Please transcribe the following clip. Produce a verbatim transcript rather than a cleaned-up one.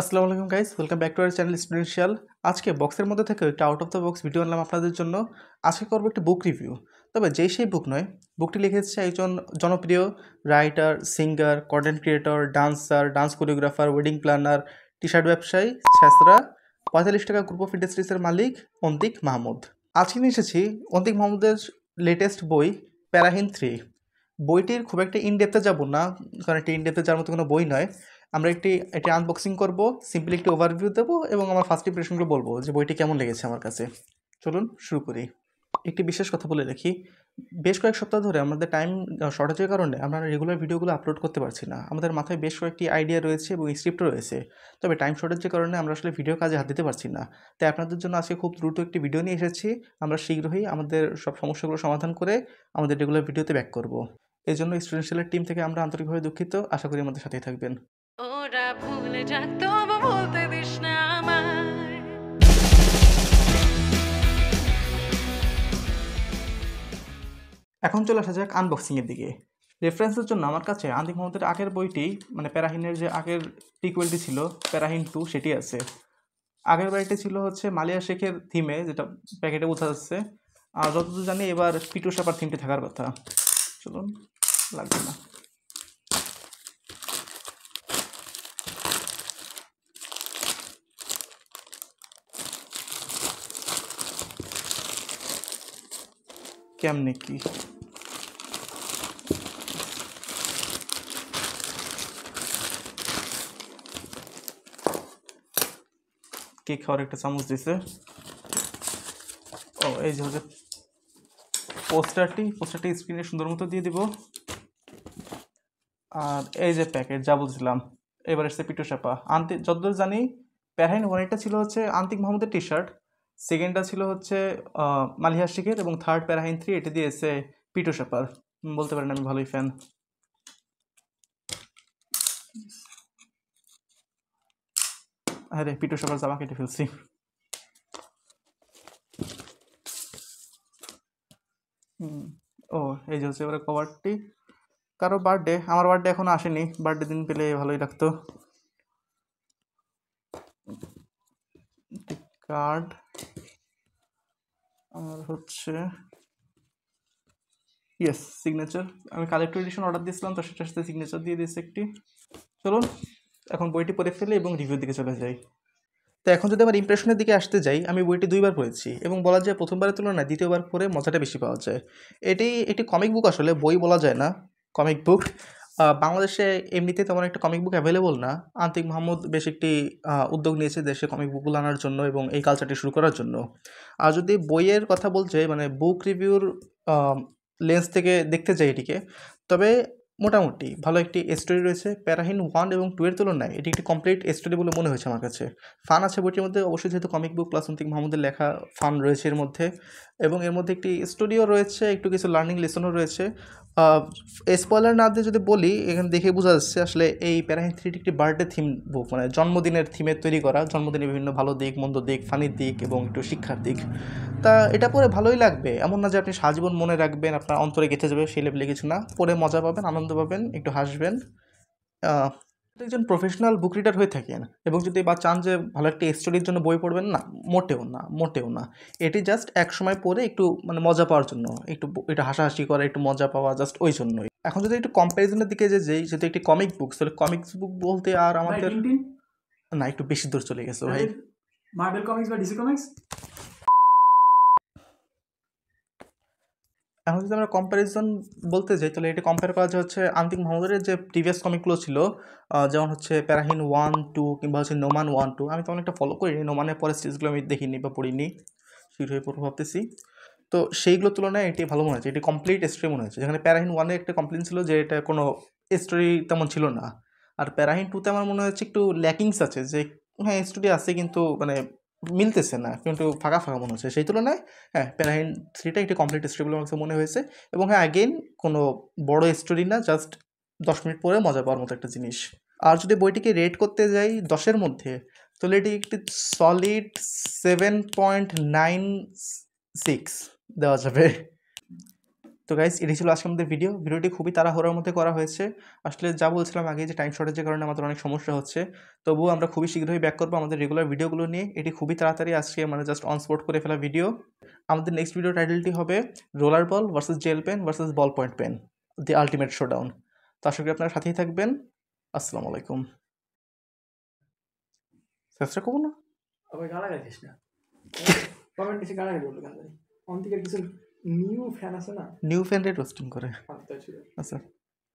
আসসালামু আলাইকুম guys, welcome back to our channel Studential. আজকে বক্সের মধ্যে থেকে একটা out of the box video আনলাম আপনাদের জন্য। আজকে করব একটা বুক রিভিউ, তবে যেই সেই বুক নয়। বুকটি লিখেছে একজন জনপ্রিয় writer, singer, content creator, dancer, dance choreographer, wedding planner, T shirt ব্যবসায়ী ছেসরা, পঁয়তাল্লিশ টাকা গ্রুপ অফ ইন্ডাস্ট্রিজের মালিক অন্তিক মাহমুদ। আজকে নিয়ে এসেছি অন্তিক মাহমুদের লেটেস্ট বই প্যারাহীন থ্রি। বইটির খুব একটা ইনডেপথে যাব না, কারণ এটি ইনডেপথে যাওয়ার মতো কোনো বই নয়। আমরা একটি এটি আনবক্সিং করব, সিম্পলি একটি ওভারভিউ দেবো এবং আমার ফার্স্ট ইমপ্রেশনগুলো বলবো যে বইটি কেমন লেগেছে আমার কাছে। চলুন শুরু করি। একটি বিশেষ কথা বলে রাখি, বেশ কয়েক সপ্তাহ ধরে আমাদের টাইম শর্টেজের কারণে আমরা রেগুলার ভিডিওগুলো আপলোড করতে পারছি না। আমাদের মাথায় বেশ কয়েকটি আইডিয়া রয়েছে এবং স্ক্রিপ্ট রয়েছে, তবে টাইম শর্টেজের কারণে আমরা আসলে ভিডিও কাজে হাত দিতে পারছি না। তাই আপনাদের জন্য আজকে খুব দ্রুত একটি ভিডিও নিয়ে এসেছি। আমরা শীঘ্রই আমাদের সব সমস্যাগুলো সমাধান করে আমাদের রেগুলার ভিডিওতে ব্যাক করব। এই জন্য স্টুডেন্টিয়ালের টিম থেকে আমরা আন্তরিকভাবে দুঃখিত। আশা করি আমাদের সাথেই থাকবেন। ওরা ভুলে যাক, তবু বলতে দিস না আমায়। এখন চলে আসা যাক আনবক্সিংয়ের দিকে। রেফারেন্সের জন্য আমার কাছে অন্তিক মাহমুদের আগের বইটি, মানে প্যারাহীনের যে আগের টিকুয়েলটি ছিল প্যারাহীন টু, সেটি আছে। আগের বইটি ছিল হচ্ছে মালিয়া শেখের থিমে, যেটা প্যাকেটে বোঝা যাচ্ছে। আর যতদূর জানি এবার পিটু সাপার থিমটি থাকার কথা। চলুন, লাগবে না। কেমনে কি কেক খাওয়ার একটা চামচ দিছে। ও এই যে হচ্ছে পোস্টারটি, পোস্টারটি স্ক্রিনে সুন্দর মতো দিয়ে দিব। আর এই যে প্যাকেট, যা বলছিলাম, এবার এসছে পিটু সাপা। আন্তিক, যতদূর জানি প্যারাহীন ওয়ানটা ছিল হচ্ছে অন্তিক মাহমুদের টি শার্ট, সেকেন্ডটা ছিল হচ্ছে মালিহা শেখের, এবং থার্ড প্যারাহীন থ্রি এটি দিয়েছে পিটু সাপার। বলতে পারেন আমি ভালোই ফ্যান। আরে পিটু সাপার জামা কেটে ফেলছি। ও এই যে হচ্ছে এবারে কভারটি। কারো বার্থডে, আমার বার্থডে এখনো আসেনি, বার্থডে দিন পেলে ভালোই লাগতো। কার্ড আর হচ্ছে ইয়েস সিগনেচার। আমি কালেক্টর এডিশন অর্ডার দিয়েছিলাম, তো সেটার সাথে সিগনেচার দিয়ে দিয়েছে একটি। চলুন এখন বইটি পড়ে ফেলে এবং রিভিউর দিকে চলে যাই। তো এখন যদি আমার ইমপ্রেশনের দিকে আসতে যাই, আমি বইটি দুইবার পড়েছি এবং বলা যায় প্রথমবারের তুলনায় দ্বিতীয়বার পড়ে মজাটা বেশি পাওয়া যায়। এটি একটি কমিক বুক, আসলে বই বলা যায় না, কমিক বুক। বাংলাদেশে এমনিতে তেমন একটা কমিক বুক অ্যাভেলেবল না। অন্তিক মাহমুদ বেশ একটি উদ্যোগ নিয়েছে দেশে কমিক বুকগুলো আনার জন্য এবং এই কালচারটি শুরু করার জন্য। আর যদি বইয়ের কথা বলতে, মানে বুক রিভিউর লেন্স থেকে দেখতে যাই এটিকে, তবে মোটামুটি ভালো একটি স্টোরি রয়েছে। প্যারাহীন ওয়ান এবং টু এর তুলনায় এটি একটি কমপ্লিট স্টোরি বলে মনে হয়েছে আমার কাছে। ফান আছে বইটির মধ্যে অবশ্যই, যেহেতু কমিক বুক প্লাস অন্তিক মাহমুদের লেখা, ফান রয়েছে এর মধ্যে। এবং এর মধ্যে একটি স্টোরিও রয়েছে, একটু কিছু লার্নিং লেসনও রয়েছে। স্পয়লার না দিয়ে যদি বলি, এখানে দেখে বোঝা যাচ্ছে আসলে এই প্যারাহীন থ্রিটি একটি বার্থডে থিম বুক, মানে জন্মদিনের থিমে তৈরি করা। জন্মদিনের বিভিন্ন ভালো দিক, মন্দ দিক, ফানির দিক এবং একটু শিক্ষার দিক। তা এটা পড়ে ভালোই লাগবে, এমন না যে আপনি সারাজীবন মনে রাখবেন, আপনার অন্তরে গেঁথে যাবে, সেই লেভেলে কিছু না। পড়ে মজা পাবেন, আনন্দ পাবেন, একটু হাসবেন। একজন প্রফেশনাল বুক রিডার হয়ে থাকেন এবং যদি বা চান যে ভালো একটা স্টোরির জন্য বই পড়বেন, না, মোটেও না, মোটেও না। এটি জাস্ট এক সময় পড়ে একটু মানে মজা পাওয়ার জন্য, একটু একটু হাসাহাসি করা, একটু মজা পাওয়া, জাস্ট ওই জন্যই। এখন যদি একটু কম্প্যারিজনের দিকে যে যেই যেহেতু একটি কমিক বুক, তাহলে কমিক্স বুক বলতে আর আমাদের না, একটু বেশি দূর চলে গেছে ভাই। মার্ভেল কমিক্স বা ডিসি কমিক্স। এখন যদি আমরা কম্প্যারিজন বলতে যাই, তাহলে এটি কম্পেয়ার করা যায় হচ্ছে অন্তিক মাহমুদের যে প্রিভিয়াস কমিকগুলো ছিল, যেমন হচ্ছে প্যারাহীন ওয়ান টু কিংবা হচ্ছে নোমান ওয়ান টু। আমি তেমন একটা ফলো করিনি, নোমানের পরের সিরিজগুলো আমি দেখিনি বা পড়িনি, শীঘ্রই পড়ব ভাবতেছি। তো সেইগুলোর তুলনায় এটি ভালো মনে হচ্ছে, এটি কমপ্লিট স্টোরি মনে হচ্ছে। যেখানে প্যারাহীন ওয়ানে একটা কমপ্লেন ছিল যে এটা কোনো স্টোরি তেমন ছিল না, আর প্যারাহীন টুতে আমার মনে হচ্ছে একটু ল্যাকিংস আছে, যে হ্যাঁ স্টোরি আছে কিন্তু মানে মিলতেছে না, কিন্তু ফাঁকা ফাঁকা মনে হচ্ছে। সেই তুলনায় হ্যাঁ প্যারাহীন থ্রিটা একটি কমপ্লিট স্টোরি বলে মনে হয়েছে। এবং হ্যাঁ আগেইন কোনো বড় স্টোরি না, জাস্ট দশ মিনিট পরে মজা পাওয়ার মতো একটা জিনিস। আর যদি বইটিকে রেট করতে যাই দশের মধ্যে, তাহলে এটি একটি solid seven point nine six দেওয়া যাবে। তো গাইস এটি ছিল আজকে আমাদের ভিডিও ভিডিওটি খুবই তাড়াহুড়োর মধ্যে করা হয়েছে আসলে যা বলছিলাম আগে যে টাইম শর্টেজের কারণে আমাদের অনেক সমস্যা হচ্ছে তবুও আমরা খুবই শীঘ্রই ব্যাক করব আমাদের রেগুলার ভিডিওগুলো নিয়ে এটি খুবই তাড়াতাড়ি আজকে মানে জাস্ট অন স্পট করে ফেলা ভিডিও আমাদের নেক্সট ভিডিও টাইটেলটি হবে roller ball versus gel pen versus ball point pen the ultimate showdown তো আশা করি আপনারা সাথেই থাকবেন আসসালামু আলাইকুম সাবস্ক্রাইব করুন আবার গালা গাইছিস না কমেন্ট এসে গালা গালি বলবি গালি অন থেকে কিছু न्यू फैन আছে না নিউ ফ্যান রেট হোস্টিং করে আচ্ছা আচ্ছা